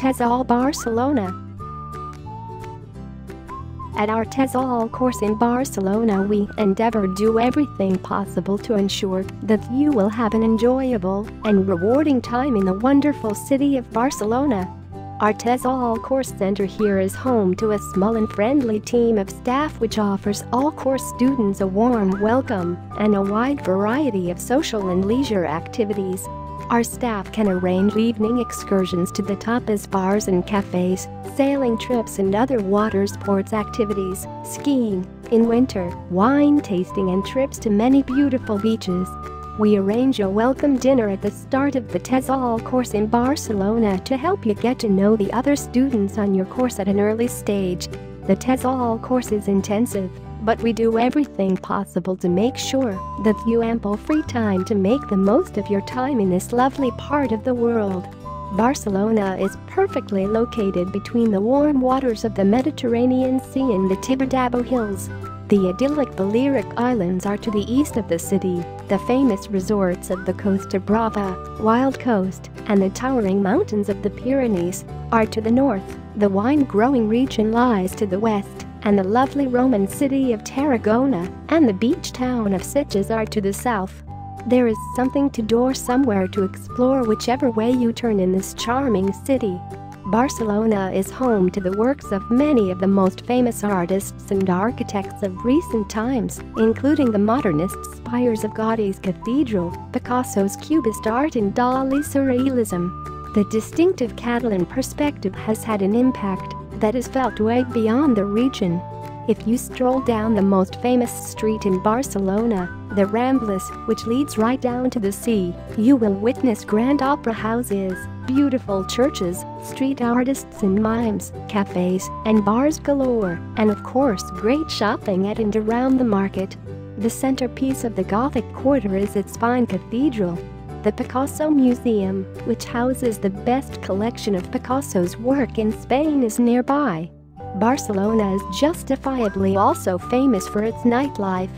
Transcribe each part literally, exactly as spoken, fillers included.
Artesol Barcelona. At our Artesol course in Barcelona, we endeavor to do everything possible to ensure that you will have an enjoyable and rewarding time in the wonderful city of Barcelona. Our Artesol Course Center here is home to a small and friendly team of staff which offers all course students a warm welcome and a wide variety of social and leisure activities. Our staff can arrange evening excursions to the tapas bars and cafes, sailing trips and other water sports activities, skiing in winter, wine tasting and trips to many beautiful beaches. We arrange a welcome dinner at the start of the Artesol course in Barcelona to help you get to know the other students on your course at an early stage. The Artesol course is intensive, but we do everything possible to make sure that you have ample free time to make the most of your time in this lovely part of the world. Barcelona is perfectly located between the warm waters of the Mediterranean Sea and the Tibidabo Hills. The idyllic Balearic Islands are to the east of the city, the famous resorts of the Costa Brava, Wild Coast, and the towering mountains of the Pyrenees are to the north, the wine-growing region lies to the west, and the lovely Roman city of Tarragona and the beach town of Sitges are to the south. There is something to do or somewhere to explore whichever way you turn in this charming city. Barcelona is home to the works of many of the most famous artists and architects of recent times, including the modernist spires of Gaudi's Cathedral, Picasso's Cubist art and Dali's Surrealism. The distinctive Catalan perspective has had an impact that is felt way beyond the region. If you stroll down the most famous street in Barcelona, the Ramblas, which leads right down to the sea, you will witness grand opera houses, beautiful churches, street artists and mimes, cafes and bars galore, and of course great shopping at and around the market. The centerpiece of the Gothic Quarter is its fine cathedral. The Picasso Museum, which houses the best collection of Picasso's work in Spain, is nearby. Barcelona is justifiably also famous for its nightlife.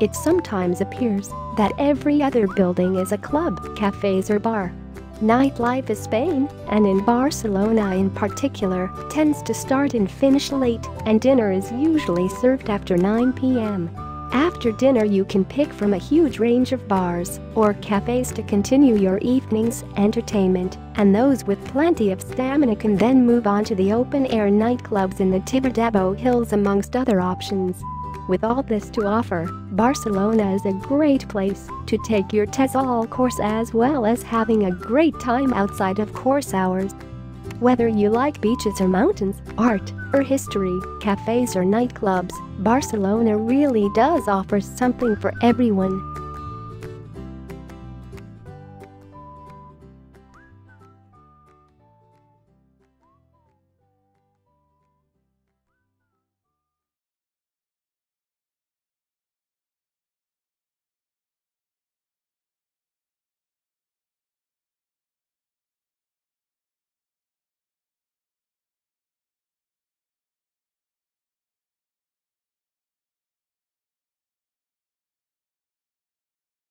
It sometimes appears that every other building is a club, cafes or bar. Nightlife in Spain, and in Barcelona in particular, tends to start and finish late, and dinner is usually served after nine p m After dinner you can pick from a huge range of bars or cafes to continue your evening's entertainment, and those with plenty of stamina can then move on to the open-air nightclubs in the Tibidabo Hills amongst other options. With all this to offer, Barcelona is a great place to take your Artesol course as well as having a great time outside of course hours. Whether you like beaches or mountains, art or history, cafes or nightclubs, Barcelona really does offer something for everyone.